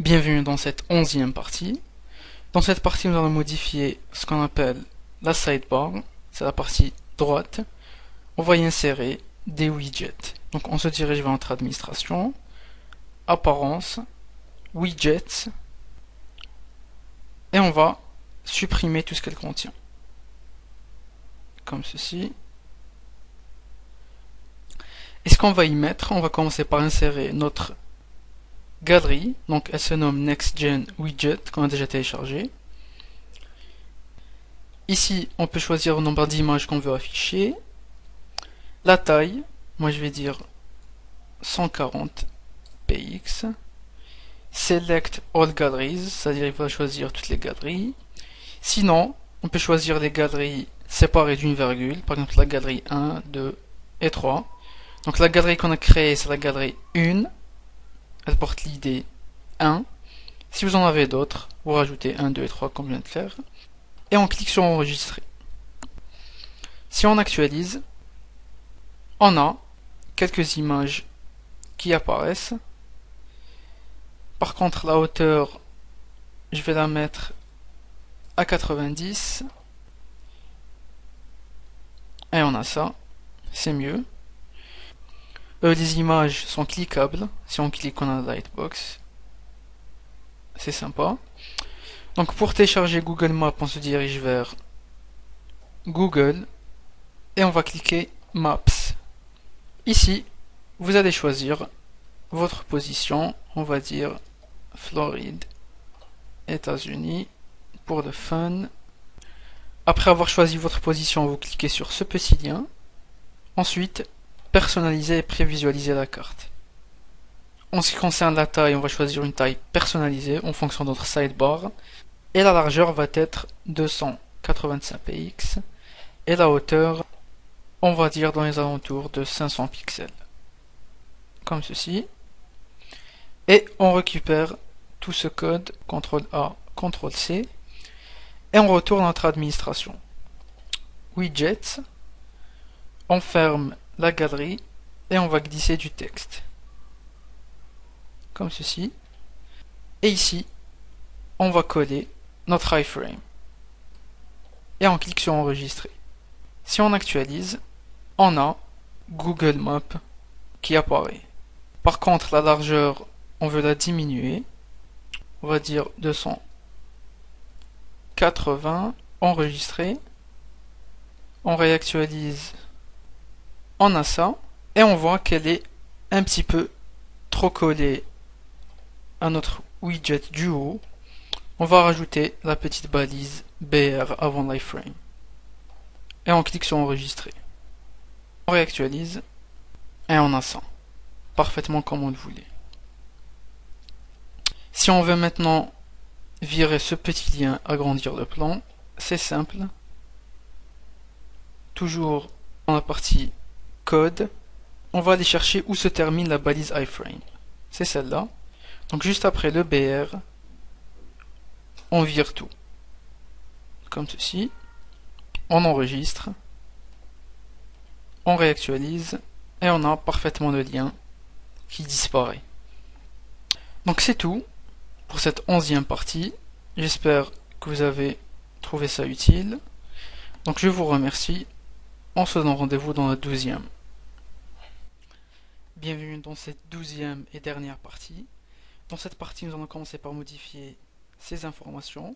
Bienvenue dans cette 11e partie. Dans cette partie, nous allons modifier ce qu'on appelle la sidebar, c'est la partie droite. On va y insérer des widgets. Donc on se dirige vers notre administration, apparence, widgets, et on va supprimer tout ce qu'elle contient. Comme ceci. Et ce qu'on va y mettre, on va commencer par insérer notre galerie, donc elle se nomme next-gen widget qu'on a déjà téléchargé. Ici on peut choisir le nombre d'images qu'on veut afficher, la taille, moi je vais dire 140 px, select all galleries, c'est à dire il va choisir toutes les galeries. Sinon on peut choisir les galeries séparées d'une virgule, par exemple la galerie 1, 2 et 3. Donc la galerie qu'on a créée, c'est la galerie 1. Elle porte l'idée 1. Si vous en avez d'autres, vous rajoutez 1, 2 et 3 comme je viens de faire. Et on clique sur enregistrer. Si on actualise, on a quelques images qui apparaissent. Par contre, la hauteur, je vais la mettre à 90. Et on a ça. C'est mieux. Les images sont cliquables, si on clique on a la lightbox, c'est sympa. Donc pour télécharger Google Maps, on se dirige vers Google et on va cliquer Maps. Ici vous allez choisir votre position, on va dire Floride, États-Unis pour le fun. Après avoir choisi votre position, vous cliquez sur ce petit lien, ensuite personnaliser et prévisualiser la carte. En ce qui concerne la taille, on va choisir une taille personnalisée en fonction de notre sidebar, et la largeur va être 285 px, et la hauteur, on va dire dans les alentours de 500 pixels, comme ceci. Et on récupère tout ce code, CTRL A, CTRL C, et on retourne à notre administration. Widgets, on ferme la galerie et on va glisser du texte comme ceci, et ici on va coller notre iframe et on clique sur enregistrer. Si on actualise, on a Google Maps qui apparaît. Par contre la largeur, on veut la diminuer, on va dire 280, enregistrer, on réactualise. On a ça, et on voit qu'elle est un petit peu trop collée à notre widget du haut. On va rajouter la petite balise BR avant l'iframe. Et on clique sur enregistrer. On réactualise, et on a ça, parfaitement comme on le voulait. Si on veut maintenant virer ce petit lien, agrandir le plan, c'est simple. Toujours dans la partie code, on va aller chercher où se termine la balise iframe, c'est celle-là. Donc juste après le BR, on vire tout, comme ceci, on enregistre, on réactualise, et on a parfaitement le lien qui disparaît. Donc c'est tout pour cette 11e partie, j'espère que vous avez trouvé ça utile, donc je vous remercie, on se donne rendez-vous dans la 12e. Bienvenue dans cette 12e et dernière partie. Dans cette partie, nous allons commencer par modifier ces informations.